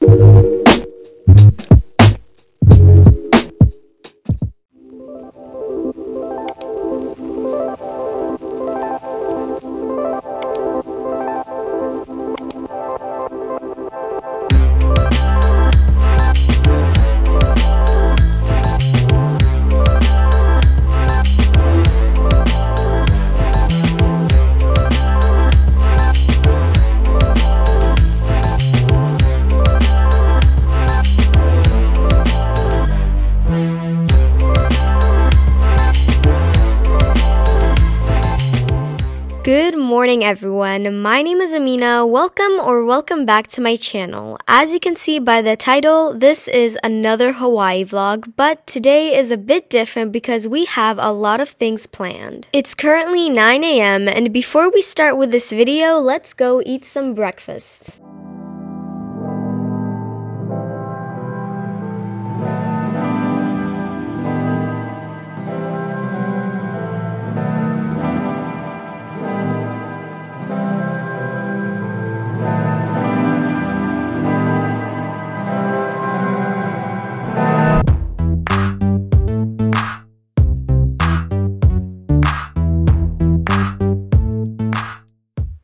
Good morning everyone, my name is Emine. Welcome back to my channel. As you can see by the title, this is another Hawaii vlog, but today is a bit different because we have a lot of things planned. It's currently 9 AM, and before we start with this video, let's go eat some breakfast.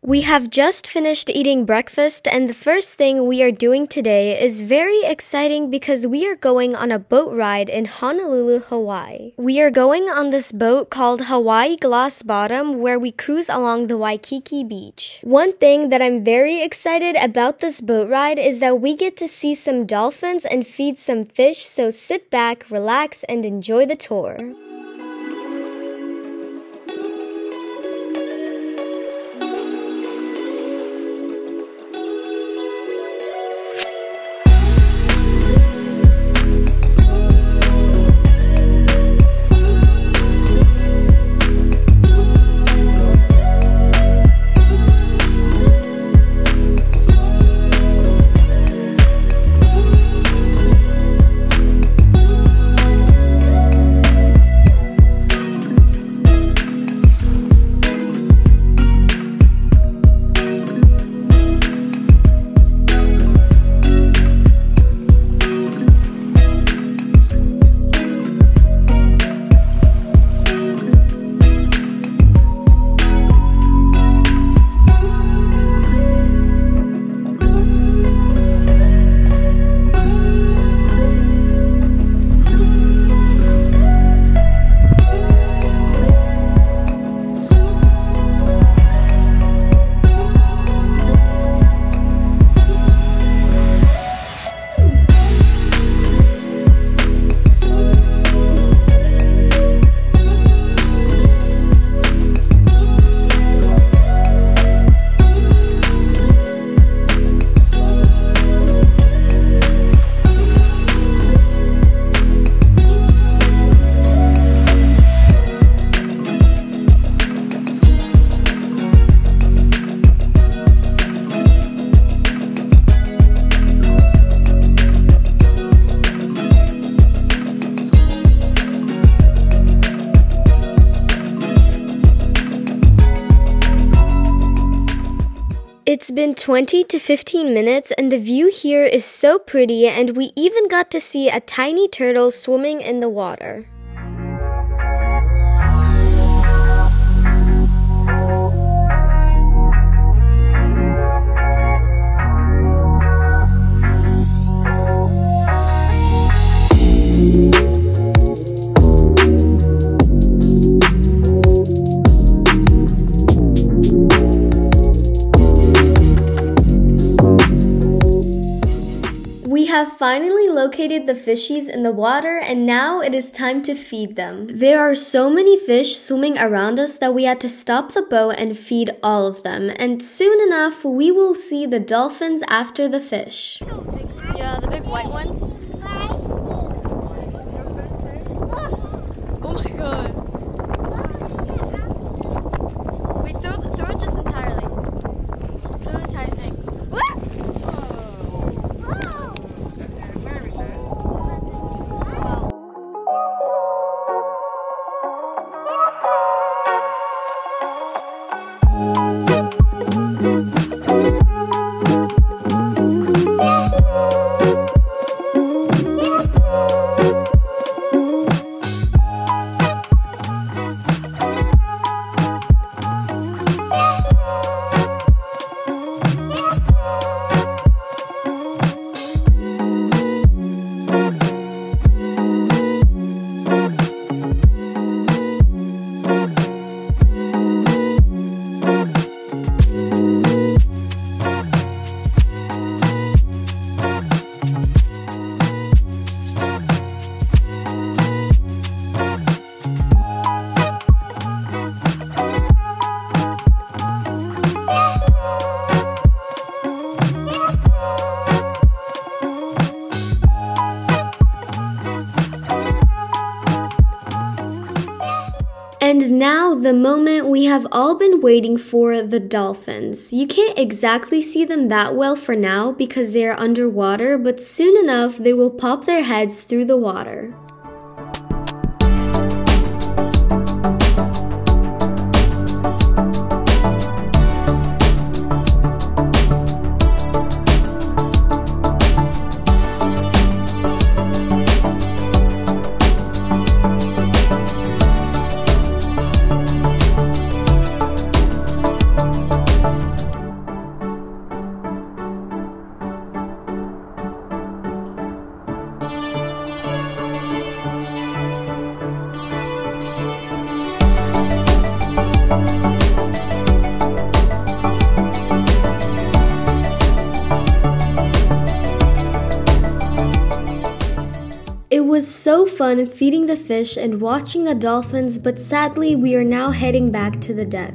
We have just finished eating breakfast, and the first thing we are doing today is very exciting because we are going on a boat ride in Honolulu, Hawaii. We are going on this boat called Hawaii Glass Bottom, where we cruise along the Waikiki Beach. One thing that I'm very excited about this boat ride is that we get to see some dolphins and feed some fish, so sit back, relax, and enjoy the tour. It's been 20 to 15 minutes and the view here is so pretty, and we even got to see a tiny turtle swimming in the water. We have finally located the fishies in the water, and now it is time to feed them. There are so many fish swimming around us that we had to stop the boat and feed all of them, and soon enough we will see the dolphins after the fish. Yeah, the big white ones. Oh my god. Wait, throw it just entirely. Throw the entire thing. Now, the moment we have all been waiting for, the dolphins. You can't exactly see them that well for now because they are underwater, but soon enough they will pop their heads through the water. It was so fun feeding the fish and watching the dolphins, but sadly we are now heading back to the deck.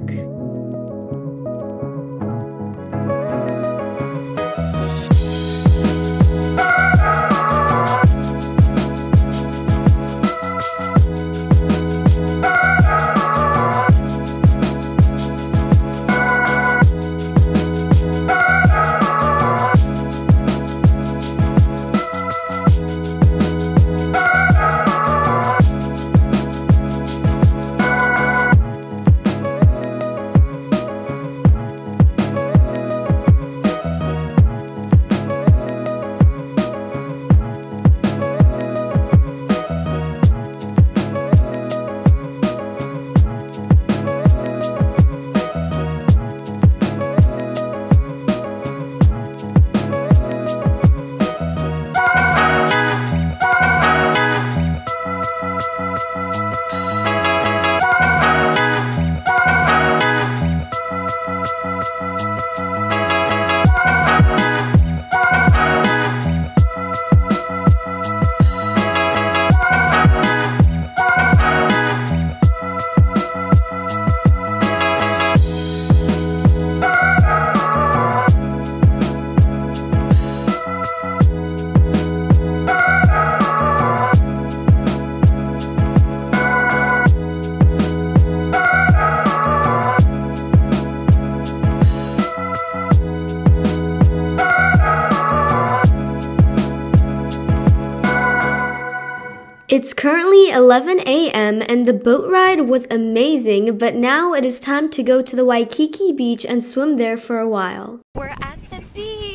It's currently 11 a.m. and the boat ride was amazing, but now it is time to go to the Waikiki Beach and swim there for a while. We're at the beach!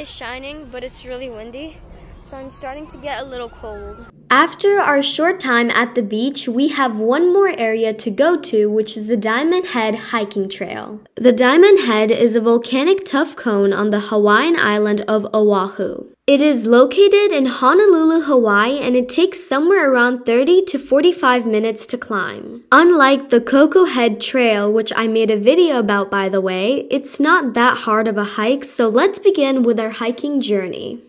Is shining, but it's really windy, so I'm starting to get a little cold. After our short time at the beach, we have one more area to go to, which is the Diamond Head hiking trail. The Diamond Head is a volcanic tuff cone on the Hawaiian island of Oahu. It is located in Honolulu, Hawaii, and it takes somewhere around 30 to 45 minutes to climb. Unlike the Koko Head Trail, which I made a video about by the way, it's not that hard of a hike, so let's begin with our hiking journey.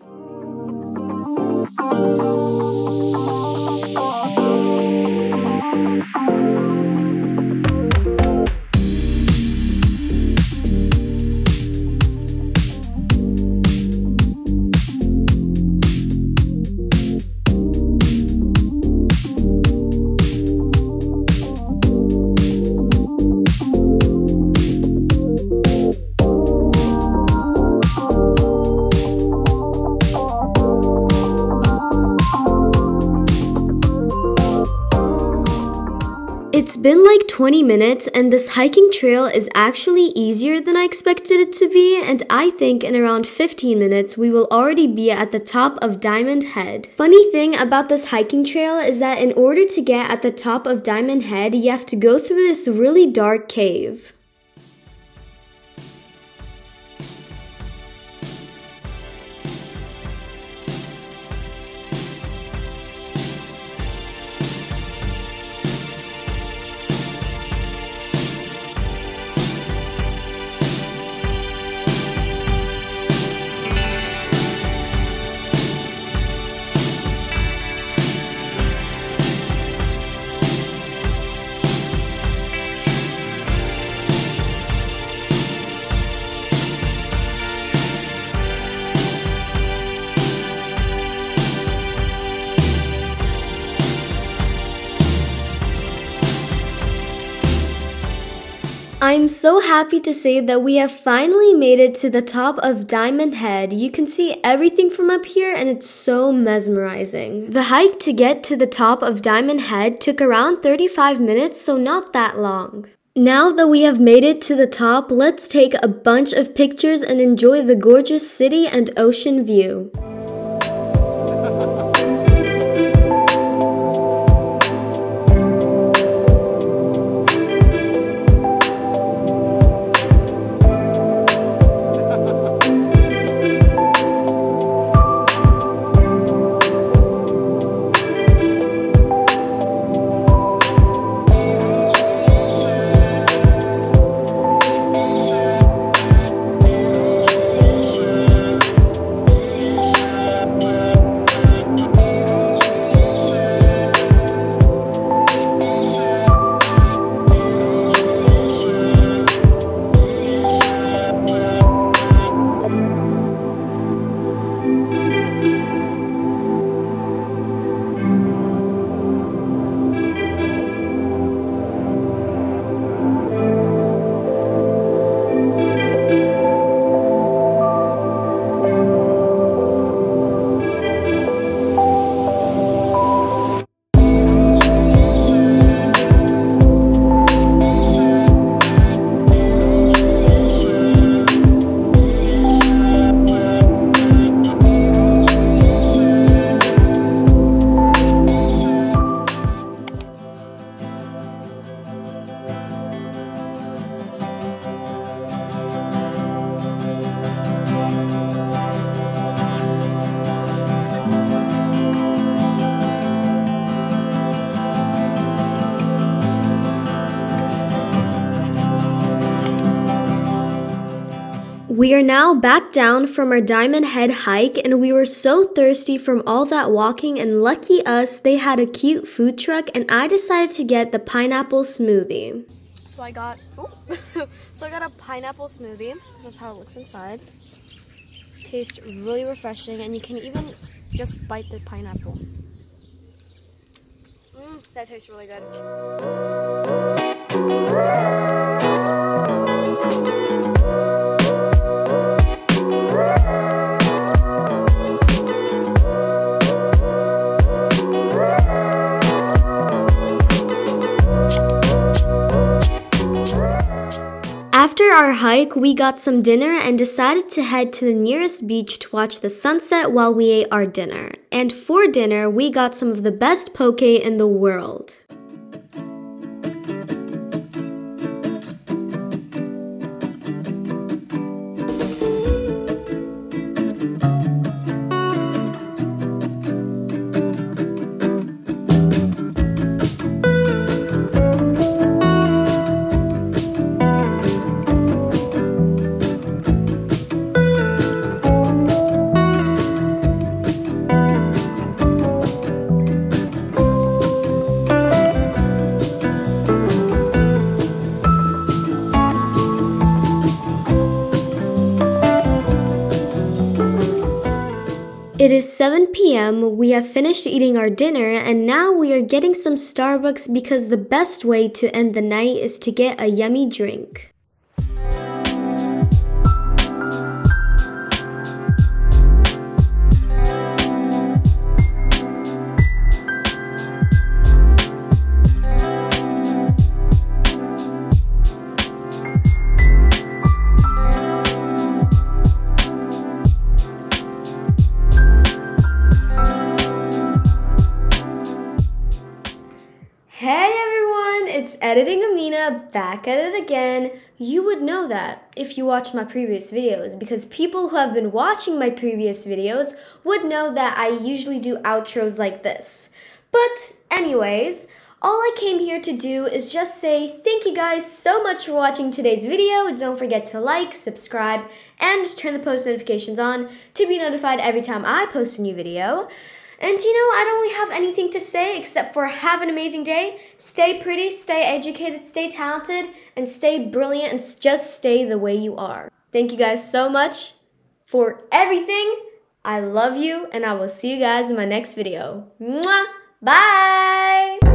It's been like 20 minutes and this hiking trail is actually easier than I expected it to be, and I think in around 15 minutes we will already be at the top of Diamond Head. Funny thing about this hiking trail is that in order to get at the top of Diamond Head, you have to go through this really dark cave. I'm so happy to say that we have finally made it to the top of Diamond Head. You can see everything from up here and it's so mesmerizing. The hike to get to the top of Diamond Head took around 35 minutes, so not that long. Now that we have made it to the top, let's take a bunch of pictures and enjoy the gorgeous city and ocean view. We are now back down from our Diamond Head hike and we were so thirsty from all that walking, and lucky us, they had a cute food truck and I decided to get the pineapple smoothie. So I got I got a pineapple smoothie. This is how it looks inside. Tastes really refreshing and you can even just bite the pineapple. That tastes really good. After our hike, we got some dinner and decided to head to the nearest beach to watch the sunset while we ate our dinner. And for dinner, we got some of the best poke in the world. It is 7 p.m., we have finished eating our dinner, and now we are getting some Starbucks because the best way to end the night is to get a yummy drink. Editing Emine, back at it again. You would know that if you watch my previous videos, because people who have been watching my previous videos would know that I usually do outros like this. But anyways, all I came here to do is just say thank you guys so much for watching today's video. Don't forget to like, subscribe, and turn the post notifications on to be notified every time I post a new video. And you know, I don't really have anything to say except for have an amazing day, stay pretty, stay educated, stay talented, and stay brilliant, and just stay the way you are. Thank you guys so much for everything. I love you, and I will see you guys in my next video. Mwah! Bye!